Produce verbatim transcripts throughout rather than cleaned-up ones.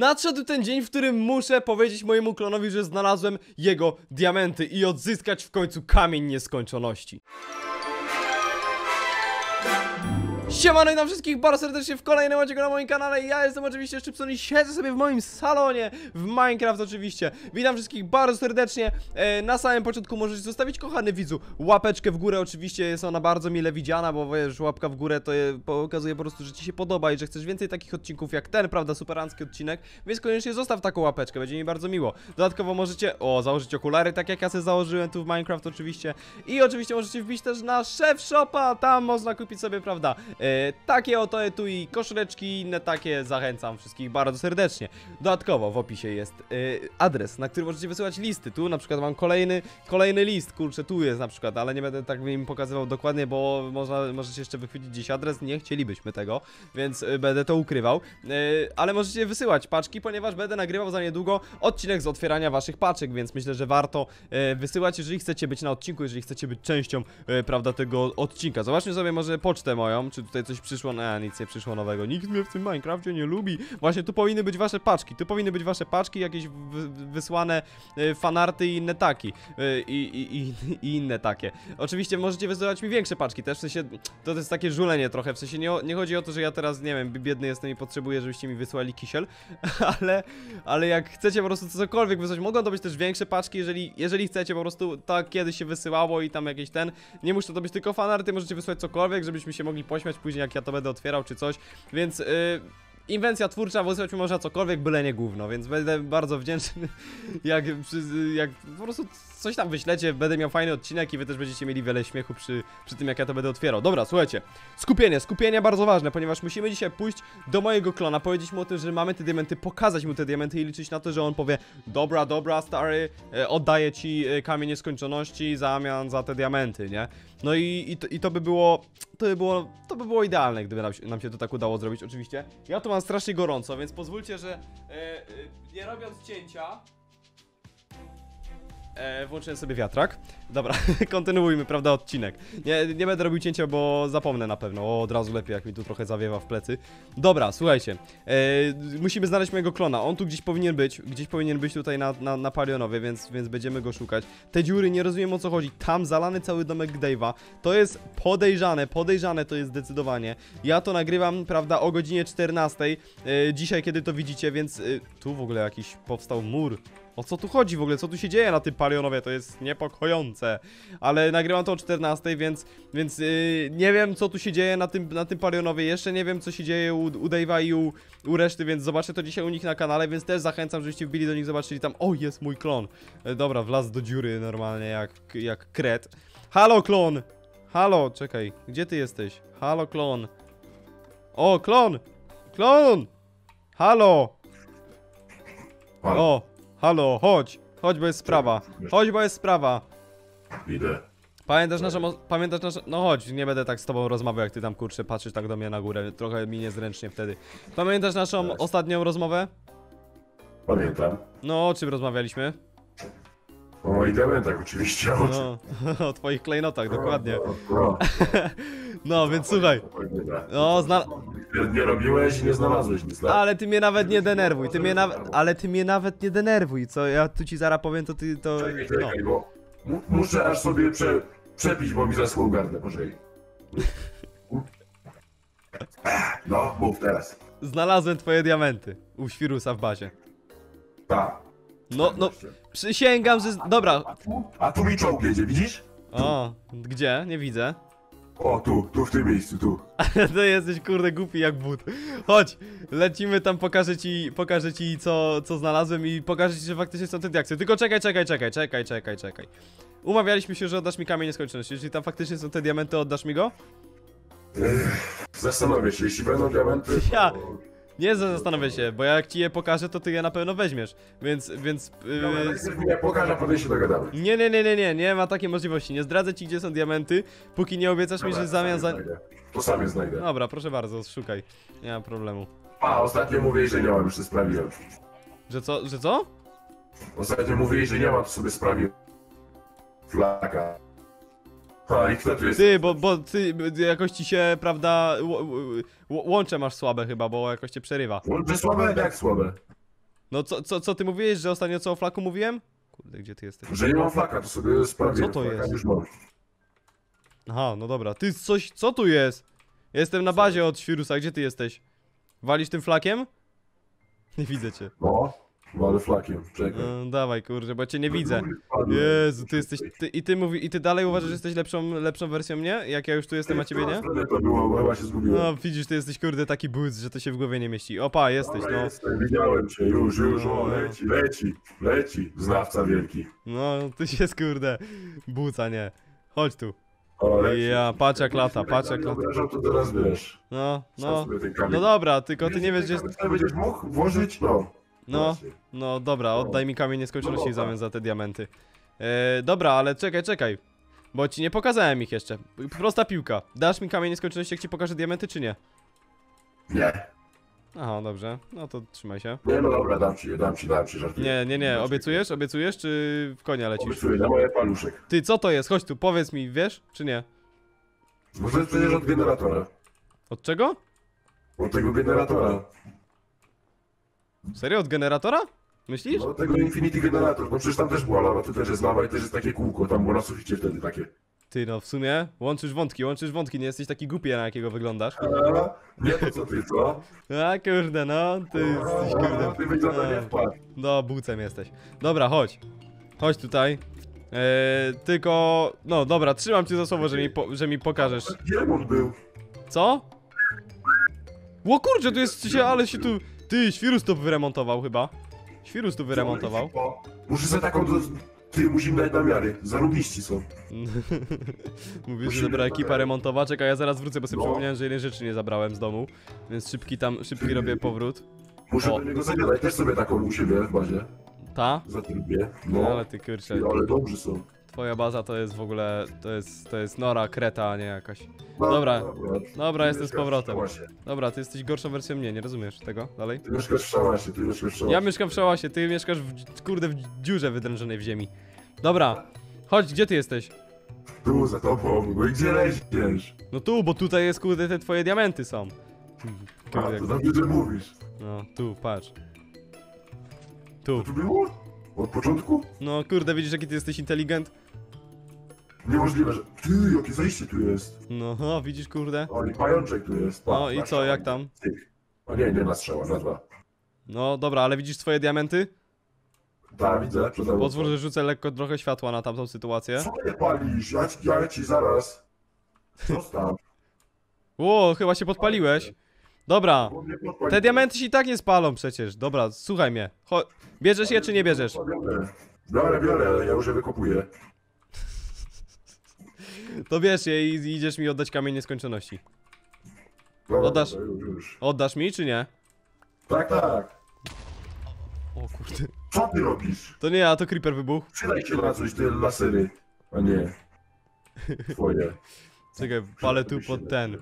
nadszedł ten dzień, w którym muszę powiedzieć mojemu klonowi, że znalazłem jego diamenty i odzyskać w końcu kamień nieskończoności. Siemano i na wszystkich bardzo serdecznie w kolejnym odcinku na moim kanale. Ja jestem oczywiście Szczypson i siedzę sobie w moim salonie w Minecraft oczywiście. Witam wszystkich bardzo serdecznie. e, Na samym początku możecie zostawić, kochany widzu, łapeczkę w górę. Oczywiście jest ona bardzo mile widziana, bo wiesz, łapka w górę to je pokazuje po prostu, że ci się podoba i że chcesz więcej takich odcinków jak ten, prawda, superancki odcinek. Więc koniecznie zostaw taką łapeczkę, będzie mi bardzo miło. Dodatkowo możecie, o, założyć okulary, tak jak ja sobie założyłem tu w Minecraft oczywiście. I oczywiście możecie wbić też na Szef Shopa, tam można kupić sobie, prawda, Yy, takie oto tu i koszuleczki inne takie, zachęcam wszystkich bardzo serdecznie. Dodatkowo w opisie jest yy, adres, na który możecie wysyłać listy. Tu na przykład mam kolejny, kolejny list, kurczę, tu jest na przykład, ale nie będę tak im pokazywał dokładnie, bo można, możecie jeszcze wychwycić gdzieś adres, nie chcielibyśmy tego, więc yy, będę to ukrywał. Yy, ale możecie wysyłać paczki, ponieważ będę nagrywał za niedługo odcinek z otwierania waszych paczek, więc myślę, że warto yy, wysyłać, jeżeli chcecie być na odcinku, jeżeli chcecie być częścią, yy, prawda, tego odcinka. Zobaczmy sobie może pocztę moją, czy tutaj coś przyszło, na no, nic nie przyszło nowego. Nikt mnie w tym Minecrafcie nie lubi. Właśnie tu powinny być wasze paczki, tu powinny być wasze paczki, jakieś wysłane y, fanarty i inne taki y, i, i, i inne takie. Oczywiście możecie wysyłać mi większe paczki też, w sensie, to jest takie żulenie trochę, w sensie nie, nie chodzi o to, że ja teraz, nie wiem, biedny jestem i potrzebuję, żebyście mi wysłali kisiel, ale, ale jak chcecie po prostu cokolwiek wysłać, mogą to być też większe paczki, jeżeli, jeżeli chcecie po prostu, tak kiedyś się wysyłało i tam jakieś ten, nie muszą to być tylko fanarty, możecie wysłać cokolwiek, żebyśmy się mogli pośmiać później, jak ja to będę otwierał czy coś, więc yy, inwencja twórcza, wysłać mi można cokolwiek, byle nie gówno, więc będę bardzo wdzięczny, jak, jak po prostu coś tam wyślecie, będę miał fajny odcinek i wy też będziecie mieli wiele śmiechu przy, przy tym, jak ja to będę otwierał. Dobra, słuchajcie, skupienie, skupienie bardzo ważne, ponieważ musimy dzisiaj pójść do mojego klona, powiedzieć mu o tym, że mamy te diamenty, pokazać mu te diamenty i liczyć na to, że on powie: dobra, dobra, stary, oddaję ci kamień nieskończoności w zamian za te diamenty, nie? No i, i, to, i to by było, to by było, to by było idealne, gdyby nam się, nam się to tak udało zrobić, oczywiście. Ja tu mam strasznie gorąco, więc pozwólcie, że e, e, nie robiąc cięcia, e, włączyłem sobie wiatrak. Dobra, kontynuujmy, prawda, odcinek. Nie, nie będę robił cięcia, bo zapomnę na pewno. O, od razu lepiej, jak mi tu trochę zawiewa w plecy. Dobra, słuchajcie, e, musimy znaleźć mojego klona, on tu gdzieś powinien być. Gdzieś powinien być tutaj na, na, na Palionowie, więc, więc będziemy go szukać. Te dziury, nie rozumiem, o co chodzi. Tam zalany cały domek Dave'a. To jest podejrzane, podejrzane to jest zdecydowanie. Ja to nagrywam, prawda, o godzinie czternastej, e, dzisiaj, kiedy to widzicie, więc... E, tu w ogóle jakiś powstał mur. O co tu chodzi w ogóle? Co tu się dzieje na tym Palionowie? To jest niepokojące. Ale nagrywam to o czternastej, więc, więc yy, nie wiem, co tu się dzieje na tym, na tym Palionowie. Jeszcze nie wiem, co się dzieje u, u Dave'a i u, u reszty, więc zobaczę to dzisiaj u nich na kanale, więc też zachęcam, żebyście wbili do nich, zobaczyli tam. O, jest mój klon. E, dobra, wlazł do dziury normalnie jak, jak kret. Halo, klon! Halo, czekaj, gdzie ty jesteś? Halo, klon. O, klon! Klon! Halo! O! Halo, chodź, chodź, bo jest sprawa, chodź, bo jest sprawa. Idę. Pamiętasz naszą, pamiętasz naszą, no chodź, nie będę tak z tobą rozmawiał, jak ty tam, kurczę, patrzysz tak do mnie na górę, trochę mi niezręcznie wtedy. Pamiętasz naszą tak. ostatnią rozmowę? Pamiętam. No, o czym rozmawialiśmy? O moich diamentach oczywiście, o czym? No, o twoich klejnotach, no, dokładnie. No, no. No, więc słuchaj. No, zna... nie robiłeś i nie znalazłeś nic. Ale ty mnie nawet nie denerwuj, ty mnie na... ale ty mnie nawet nie denerwuj, co ja tu ci zaraz powiem, to ty to... Czekaj, czekaj, bo muszę aż sobie prze... przepić, bo mi zaschło gardło, pożej. No, mów teraz. Znalazłem twoje diamenty u Świrusa w bazie. Tak. No, no, przysięgam, że... dobra. A tu, a tu mi czołg jedzie, widzisz? Tu. O, gdzie? Nie widzę. O, tu, tu w tym miejscu, tu. Ty jesteś, kurde, głupi jak but. Chodź, lecimy tam, pokażę ci, pokażę ci co, co znalazłem i pokażę ci, że faktycznie są te diamenty. Tylko czekaj, czekaj, czekaj, czekaj, czekaj, czekaj. Umawialiśmy się, że oddasz mi kamień nieskończoności. Jeśli tam faktycznie są te diamenty, oddasz mi go? Zastanowię się, jeśli będą diamenty... Ja... Nie zastanowię się, bo jak ci je pokażę, to ty je na pewno weźmiesz, więc, więc... Yy... Ja pokażę, potem się dogadamy. Nie, nie, nie, nie, nie, nie ma takiej możliwości, nie zdradzę ci, gdzie są diamenty, póki nie obiecasz Dobra, mi, że w zamian za... To sam je znajdę. Dobra, proszę bardzo, szukaj, nie ma problemu. A, ostatnio mówię, że nie mam, już to sprawiłem. Że co, że co? Ostatnio mówię, że nie mam, to sobie sprawiłem. Flaka. A, i kto tu jest? Ty, bo, bo ty jakoś ci się, prawda, łącze masz słabe chyba, bo jakoś cię przerywa. Łącze słabe? Jak słabe? No co, co, co ty mówiłeś, że ostatnio co o flaku mówiłem? Kurde, gdzie ty jesteś? Że nie mam flaka, to sobie sprawdzę. Co to jest? Aha, no dobra, ty coś, co tu jest? Jestem na bazie od Świrusa, gdzie ty jesteś? Walisz tym flakiem? Nie widzę cię. No, walę flakiem, czekaj. No, dawaj kurczę, bo cię nie widzę. Jezu, ty jesteś, ty, i ty mówi, i ty dalej uważasz, że jesteś lepszą, lepszą wersją mnie? Jak ja już tu jestem, a ciebie nie? To było, chyba się zgubiłem. No widzisz, ty jesteś kurde taki buc, że to się w głowie nie mieści. Opa, jesteś, no. Jestem, widziałem cię, już, już, o, leci, leci, leci, znawca wielki. No, ty się kurde, buca, nie. Chodź tu. Ja, patrz jak lata, patrz jak lata. To teraz wiesz. No, no, no dobra, tylko ty nie wiesz gdzie... Będziesz mógł włożyć, no. No, no dobra, oddaj mi kamień nieskończoności w zamian za te diamenty. Eee, dobra, ale czekaj, czekaj. Bo ci nie pokazałem ich jeszcze. Prosta piłka. Dasz mi kamień nieskończoności jak ci pokażę diamenty, czy nie? Nie. Aha, dobrze, no to trzymaj się. Nie, no dobra, dam ci, dam ci, dam ci, żartuję. Nie, nie, nie, obiecujesz, obiecujesz, czy w konia lecisz? Obiecuję, na moje paluszek. Ty, co to jest? Chodź tu, powiedz mi, wiesz, czy nie? Bo to jest przecież od generatora. Od czego? Od tego generatora. Serio, od generatora? Myślisz? No, od tego Infinity Generator, no przecież tam też była lawa, ty też jest lawa i też jest takie kółko, tam było na suficie wtedy takie. Ty no, w sumie łączysz wątki, łączysz wątki, nie jesteś taki głupi, na jakiego wyglądasz. A, nie to co ty, co? A kurde no, ty jesteś kurde... Ty byś nie wpadł. No, bucem jesteś. Dobra, chodź. Chodź tutaj. Eee, tylko... No dobra, trzymam cię za słowo, że mi, po, że mi pokażesz. Gdzie on był? Co? Ło kurczę, tu jest... się, ale się tu... Ty, Świrus to wyremontował chyba. Świrus tu wyremontował. Muszę za taką... Ty, musimy dać namiary, zarubiści są. Mówisz, że dobra ekipa remontowa, czekaj, ja zaraz wrócę, bo sobie no. Przypomniałem, że jednej rzeczy nie zabrałem z domu. Więc szybki tam, szybki robię powrót. Muszę o. do niego zagadać, też sobie taką u siebie w bazie. Ta? Zatrudnię, no. Ale ty kurczę. No, ale dobrzy są. Twoja baza to jest w ogóle, to jest, to jest nora, kreta, a nie jakaś. No, dobra, dobra, dobra jestem z powrotem. Dobra, ty jesteś gorszą wersją mnie, nie rozumiesz tego dalej? Ty mieszkasz w szałasie, ty mieszkasz w szałasie. Ja mieszkam w szałasie, ty mieszkasz w, kurde, w dziurze wydrężonej w ziemi. Dobra, chodź, gdzie ty jesteś? Tu, za tobą, bo gdzie leziesz? No tu, bo tutaj jest, kurde, te twoje diamenty są. Kurde, a, to dobrze, że mówisz. No, tu, patrz. Tu. Tu było? Od początku? No kurde, widzisz jaki ty jesteś inteligent? Niemożliwe, że... Ty, jakie zajście tu jest? No, no widzisz kurde? O, i pajączek tu jest. Pa, no i co, jak tam? O nie, nie na strzała, na dwa. No dobra, ale widzisz twoje diamenty? Tak, widzę. Pozwól, że rzucę lekko trochę światła na tamtą sytuację. Co nie palisz? Ja, ja ci zaraz. Zostaw. Ło, chyba się podpaliłeś. Dobra, te diamenty się i tak nie spalą przecież. Dobra, słuchaj mnie. Cho bierzesz je czy nie bierzesz? Biorę, biorę, ale ja już je wykopuję. To bierz je i idziesz mi oddać kamień nieskończoności. Oddasz, oddasz mi czy nie? Tak, tak. O kurde. Co ty robisz? To nie, a to creeper wybuchł. Przydaj się na coś, te lasery. A nie. Twoje. Czekaj, palę tu pod ten.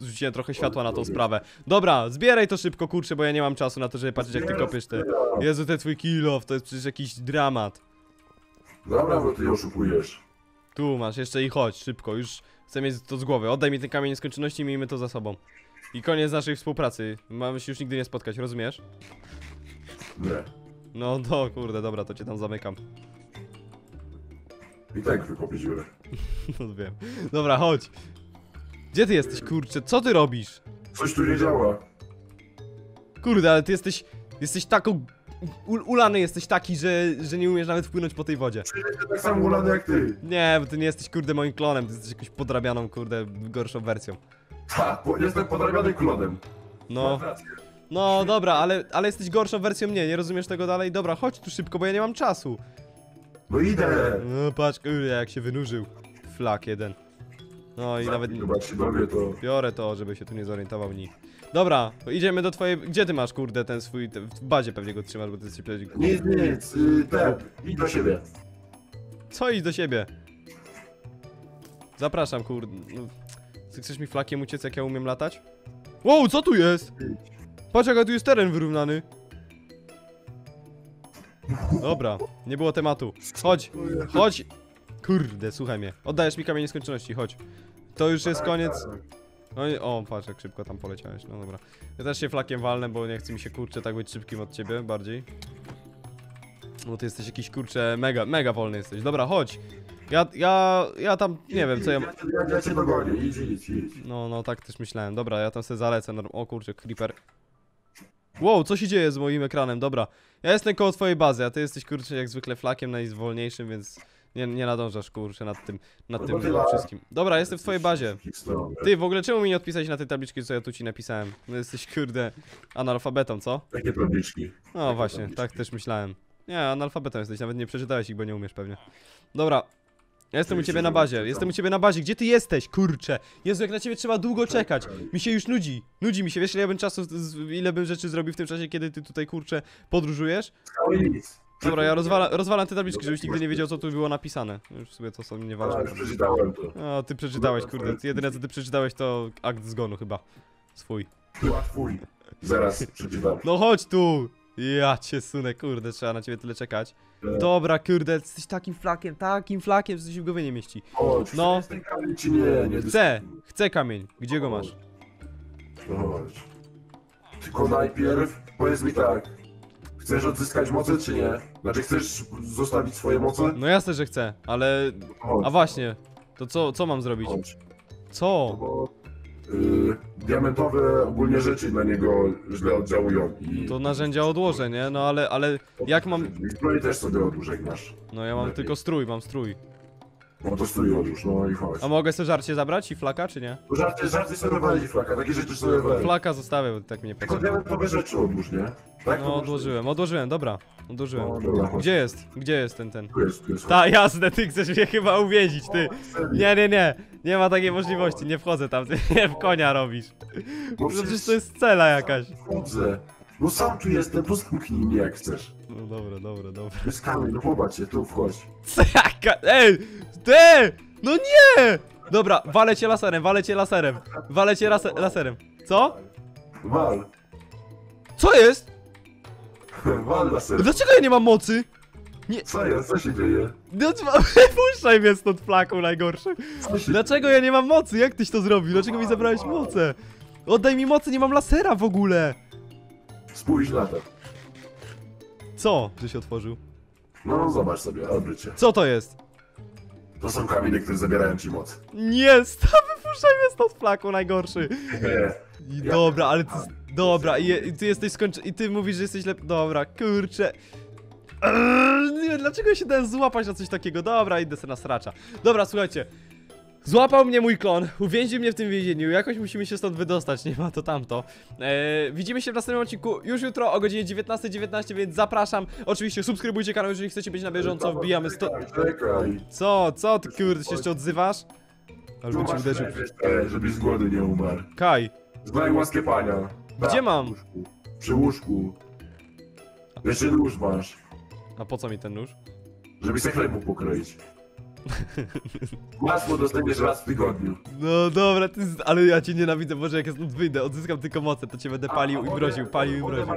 Rzuciłem trochę światła na tą sprawę. Dobra, zbieraj to szybko, kurczę, bo ja nie mam czasu na to, żeby patrzeć jak ty kopiesz te... Jezu, ten twój kill-off, to jest przecież jakiś dramat. Dobra, bo ty oszukujesz. Tu masz, jeszcze i chodź, szybko, już chcę mieć to z głowy. Oddaj mi ten kamień nieskończoności i miejmy to za sobą. I koniec naszej współpracy. Mamy się już nigdy nie spotkać, rozumiesz? Nie. No, no, kurde, dobra, to cię tam zamykam. I tak wykopiłem. No wiem. Dobra, chodź. Gdzie ty jesteś, kurczę? Co ty robisz? Coś tu nie działa. Kurde, ale ty jesteś... Jesteś taką... Ulany jesteś taki, że, że nie umiesz nawet wpłynąć po tej wodzie. Jesteś tak samo ulany jak ty. Nie, bo ty nie jesteś, kurde, moim klonem. Ty jesteś jakąś podrabianą, kurde, gorszą wersją. Ha, bo jestem podrabianym klonem. No... No, dobra, ale, ale jesteś gorszą wersją mnie. Nie rozumiesz tego dalej? Dobra, chodź tu szybko, bo ja nie mam czasu. No idę. No, patrz, kurde, jak się wynurzył. Flak jeden. No i nawet nie... Biorę to, żeby się tu nie zorientował nikt. Dobra, idziemy do twojej... Gdzie ty masz, kurde, ten swój... W bazie pewnie go trzymasz, bo ty jesteś... Nic, nic, ten... Idź do siebie. Co idź do siebie? Zapraszam, kurde. Ty chcesz mi flakiem uciec, jak ja umiem latać? Wow, co tu jest? Patrz, jaka tu jest teren wyrównany. Dobra, nie było tematu. Chodź, chodź. Kurde, słuchaj mnie. Oddajesz mi kamień nieskończoności, chodź. To już jest koniec. No i o, patrz jak szybko tam poleciałeś, no dobra. Ja też się flakiem walnę, bo nie chce mi się kurczę tak być szybkim od ciebie bardziej. No ty jesteś jakiś kurczę, mega, mega wolny jesteś. Dobra, chodź. Ja, ja, ja tam, nie wiem co ja... Ja cię dogonię, idź, idź, idź. No, no tak też myślałem, dobra, ja tam sobie zalecę, o kurczę, creeper. Wow, co się dzieje z moim ekranem, dobra. Ja jestem koło twojej bazy, a ty jesteś kurczę jak zwykle flakiem najwolniejszym, więc... Nie, nie nadążasz kurczę nad tym, nad tym wszystkim. Dobra, jestem w twojej bazie. Ty, w ogóle czemu mi nie odpisać na tej tabliczki, co ja tu ci napisałem? No jesteś kurde analfabetą, co? Takie tabliczki. No właśnie, tak też myślałem. Nie, analfabetą jesteś, nawet nie przeczytałeś ich, bo nie umiesz pewnie. Dobra. Ja jestem u ciebie na bazie, jestem u ciebie na bazie, gdzie ty jesteś, kurczę? Jezu, jak na ciebie trzeba długo czekać, mi się już nudzi, nudzi mi się, wiesz ile ja bym czasu, ile bym rzeczy zrobił w tym czasie, kiedy ty tutaj, kurczę, podróżujesz? Dobra, ja rozwala, rozwalam te tabliczki, żebyś nigdy nie wiedział, co tu było napisane. Już w sumie to są nieważne. A, ty przeczytałeś, kurde, jedyne co ty przeczytałeś to akt zgonu chyba, swój. Chyba twój, zaraz przeczytam. No chodź tu! Ja cię sunę, kurde, trzeba na ciebie tyle czekać. Dobra, kurde, jesteś takim flakiem, takim flakiem, że coś w głowie nie mieści. No, chcę, chcę kamień, gdzie go masz? Tylko najpierw powiedz mi tak, chcesz odzyskać moce czy nie? Znaczy chcesz zostawić swoje moce? No jasne, że chcę, ale... A właśnie, to co, co mam zrobić? Co? Yy, diamentowe ogólnie rzeczy na niego źle oddziałują i... To narzędzia odłożę, nie? No ale, ale jak mam... Zbroi też sobie odłóż jak masz. No ja mam lepiej. Tylko strój, mam strój. No to strój odłóż, no i chodź. A mogę sobie żarcie zabrać i flaka, czy nie? No żarcie, żarcie sobie wali i flaka, takie rzeczy sobie wali. Flaka zostawię, bo tak mnie potrzeba. Tylko diamentowe rzeczy odłóż, nie? Tak, no odłożyłem, odłożyłem, dobra. Odłożyłem. No, dobra, gdzie jest? Gdzie jest ten, ten? Tu jest, tu jest. Ta, jasne, ty chcesz mnie chyba uwięzić, ty. Nie, nie, nie. Nie ma takiej możliwości, nie wchodzę tam, ty nie w konia robisz. No przecież to jest cela jakaś. Wchodzę. No sam tu jestem, to zamknij mnie jak chcesz. No dobra, dobra, dobra. To jest kamień, no popatrz się, tu wchodź. Caka, ej, ty! No nie! Dobra, walę cię laserem, walę cię laserem. Walę cię laserem. Co? Wal. Co jest? Wal laserem. Dlaczego ja nie mam mocy? Nie. Co jest? Co się dzieje? No, puszczaj mnie stąd flaką najgorszy. Dlaczego dzieje? Ja nie mam mocy? Jak tyś to zrobił? Dlaczego mi zabrałeś mocę? Oddaj mi mocy, nie mam lasera w ogóle. Spójrz na to. Co? Że się otworzył? No zobacz sobie, odwróćcie. Co to jest? To są kamienie, które zabierają ci moc. Nie, stop, wypuszczaj mnie stąd flaką najgorszy. I dobra, ale ty... Dobra, i, i ty jesteś skończony... I ty mówisz, że jesteś lep... Dobra, kurczę... Nie, dlaczego się dałem złapać na coś takiego? Dobra, idę se na sracza. Dobra, słuchajcie. Złapał mnie mój klon, uwięził mnie w tym więzieniu. Jakoś musimy się stąd wydostać, nie ma to tamto. eee, Widzimy się w następnym odcinku już jutro o godzinie dziewiętnastej dziewiętnaście, więc zapraszam. Oczywiście subskrybujcie kanał, jeżeli chcecie być na bieżąco. Wbijamy sto... Co? Co ty kurde się jeszcze odzywasz? Albo ci uderzył. Żebyś z głodu nie umarł. Kaj. Znaj łaskę Pana. Gdzie mam? Przy łóżku. Jeszcze nóż masz. A po co mi ten nóż? Żeby sobie chleb mógł pokroić. Masło dostaniesz raz w tygodniu. No dobra, ty, ale ja cię nienawidzę, Boże, jak ja stąd wyjdę, odzyskam tylko mocę, to cię będę palił i mroził, palił i mroził.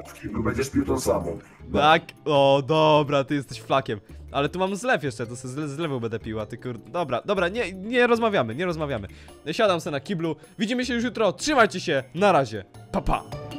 Będziesz pił tą samą. Tak? O, dobra, ty jesteś flakiem. Ale tu mam zlew jeszcze, to sobie z lewu będę piła, ty kurde. Dobra, dobra, nie, nie rozmawiamy, nie rozmawiamy. Siadam se na kiblu, widzimy się już jutro, trzymajcie się, na razie, pa pa.